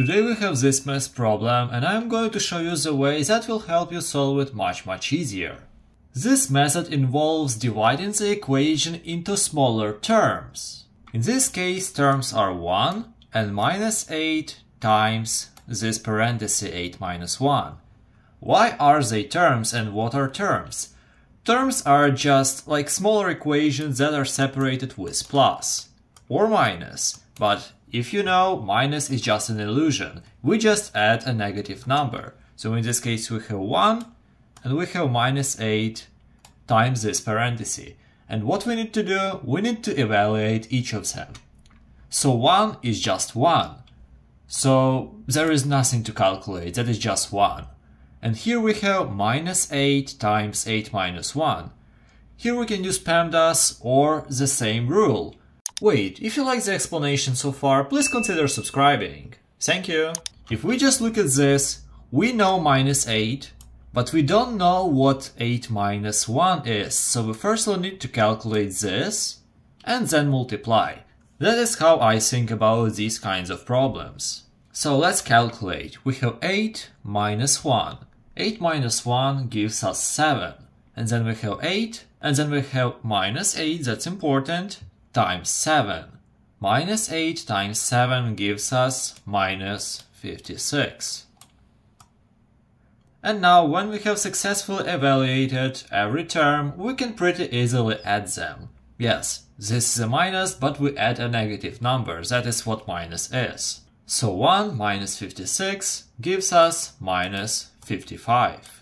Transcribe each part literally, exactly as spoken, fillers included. Today we have this math problem, and I am going to show you the way that will help you solve it much much easier. This method involves dividing the equation into smaller terms. In this case terms are one and minus eight times this parenthesis eight minus one. Why are they terms and what are terms? Terms are just like smaller equations that are separated with plus or minus, but if you know, minus is just an illusion. We just add a negative number. So in this case we have one and we have minus eight times this parenthesis. And what we need to do, we need to evaluate each of them. So one is just one. So there is nothing to calculate, that is just one. And here we have minus eight times eight minus one. Here we can use PEMDAS or the same rule. Wait, if you like the explanation so far, please consider subscribing. Thank you. If we just look at this, we know minus eight, but we don't know what eight minus one is, so we first will need to calculate this and then multiply. That is how I think about these kinds of problems. So let's calculate. We have eight minus one. eight minus one gives us seven. And then we have eight, and then we have minus eight, that's important, times seven. Minus eight times seven gives us minus fifty-six. And now when we have successfully evaluated every term, we can pretty easily add them. Yes, this is a minus, but we add a negative number, that is what minus is. So one minus fifty-six gives us minus fifty-five.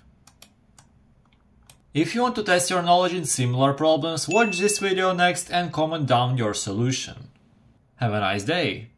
If you want to test your knowledge in similar problems, watch this video next and comment down your solution. Have a nice day!